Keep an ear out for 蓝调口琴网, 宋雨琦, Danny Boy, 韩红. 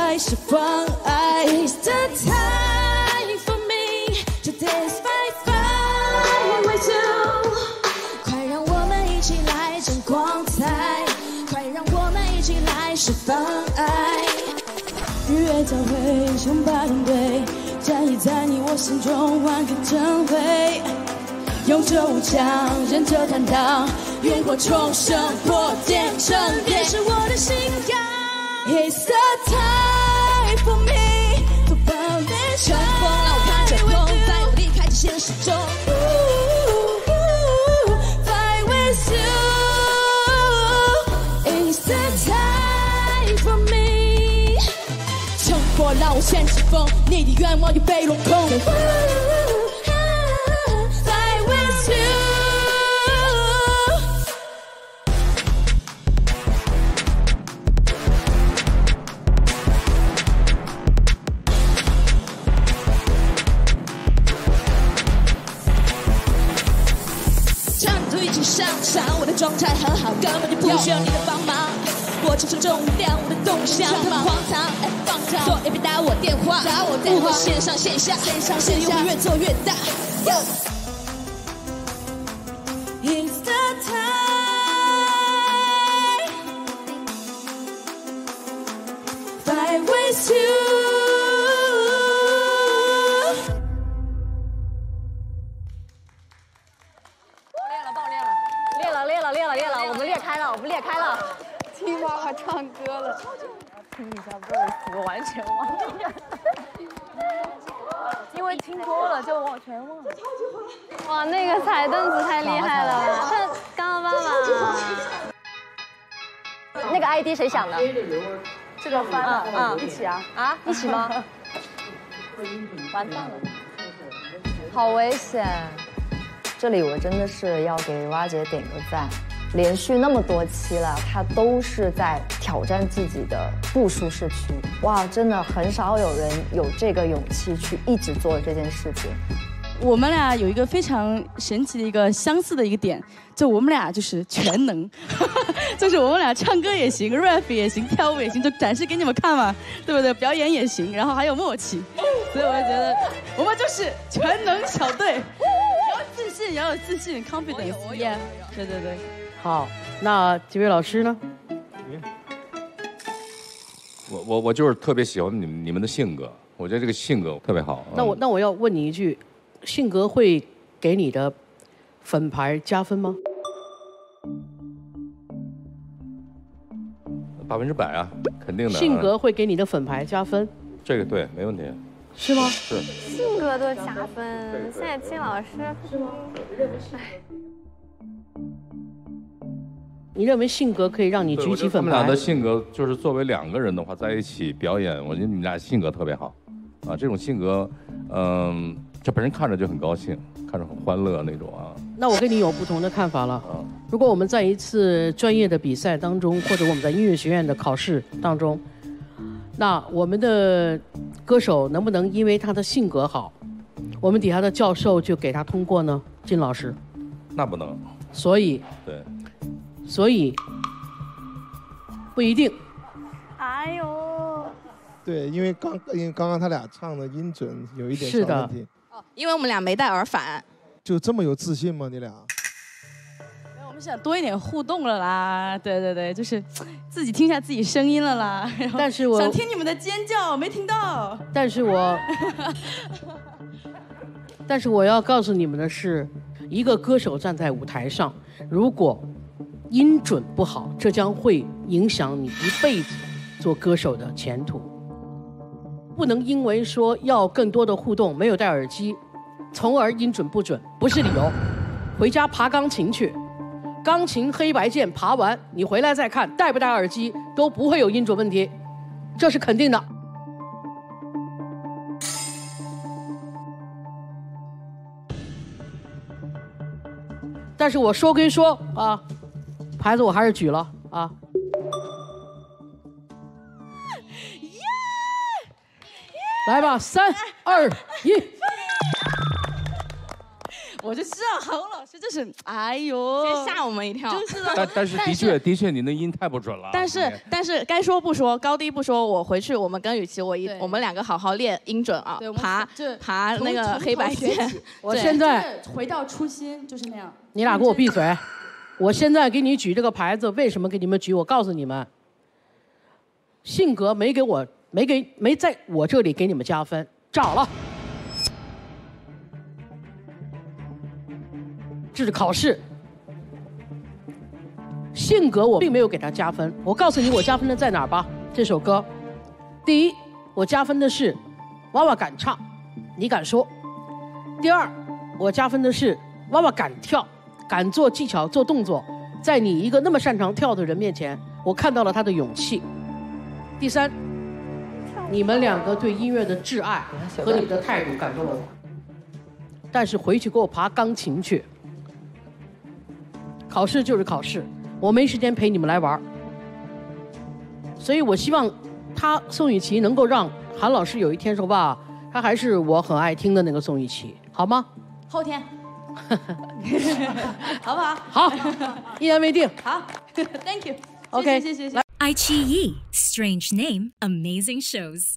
I should fall, it's the time for me to dance my fire with you. 快让我们一起来争光彩，快让我们一起来释放爱。日月交汇，称霸同归，战役在你我心中万个珍贵。勇者无疆，忍者坦荡，越过重生，破茧成蝶，是我的信仰。It's the time for me to believe. 乘风，让我看着风，带我离开这现实中。Fly with you. It's the time for me. 乘火，让我掀起风，你的愿望又被落空。Fly with you.状态很好，根本就不需要你的帮忙。我承受重量，我的动向很荒唐。放荡，所以别打我电话，打我电话。线上线下，线上线下，越做越大。It's the time, fly with you.哇，那个踩凳子太厉害了！看，刚刚爸爸。那个 ID 谁想的？这个翻了，一起啊啊，一起吗？完蛋了，好危险！这里我真的是要给蛙姐点个赞，连续那么多期了，她都是在挑战自己的不舒适区。哇，真的很少有人有这个勇气去一直做这件事情。我们俩有一个非常神奇的一个相似的一个点，就我们俩就是全能，就是我们俩唱歌也行 ，rap 也行，跳舞也行，就展示给你们看嘛，对不对？表演也行，然后还有默契，所以我觉得我们就是全能小队，要自信，要有自信 ，confidence， 对对对。好，那几位老师呢？我就是特别喜欢你们的性格，我觉得这个性格特别好。那我要问你一句。性格会给你的粉牌加分吗？100%啊，肯定的。性格会给你的粉牌加分？这个对，没问题。是吗？是。性格都加分，现在金老师是吗？你认为性格可以让你举起粉牌？我们俩的性格就是作为两个人的话，在一起表演，我觉得你们俩性格特别好啊，这种性格，这本人看着就很高兴，看着很欢乐那种啊。那我跟你有不同的看法了。啊，如果我们在一次专业的比赛当中，或者我们在音乐学院的考试当中，那我们的歌手能不能因为他的性格好，我们底下的教授就给他通过呢？金老师，那不能。所以，对，所以不一定。哎呦，对，因为刚刚他俩唱的音准有一点小问题。因为我们俩没戴耳返，就这么有自信吗？你俩？我们想多一点互动了啦，对对对，就是自己听一下自己声音了啦。但是我想听你们的尖叫，没听到。但是我要告诉你们的是，一个歌手站在舞台上，如果音准不好，这将会影响你一辈子做歌手的前途。不能因为说要更多的互动，没有戴耳机，从而音准不准，不是理由。回家爬钢琴去，钢琴黑白键爬完，你回来再看戴不戴耳机都不会有音准问题，这是肯定的。但是我说归说啊，牌子我还是举了啊。来吧，3、2、1。我就知道韩红老师就是，哎呦，先吓我们一跳。就是的。但是的确，您的音太不准了。但是该说不说，高低不说，我回去我们跟雨琦我们两个好好练音准啊，爬那个黑白键。我现在回到初心就是那样。你俩给我闭嘴！我现在给你举这个牌子，为什么给你们举？我告诉你们，性格没在我这里给你们加分，站好了。 这是考试，性格我并没有给他加分。我告诉你，我加分的在哪儿吧？这首歌，第一，我加分的是娃娃敢唱，你敢说；第二，我加分的是娃娃敢跳，敢做技巧、做动作，在你一个那么擅长跳的人面前，我看到了他的勇气；第三，你们两个对音乐的挚爱和你的态度感动了我。但是回去给我爬钢琴去。 考试就是考试，我没时间陪你们来玩，所以我希望宋雨琦能够让韩老师有一天说吧，他还是我很爱听的那个宋雨琦，好吗？后天，好不好？好，一言为定。好 ，Thank you。OK， 谢谢。IQE Strange Name Amazing Shows。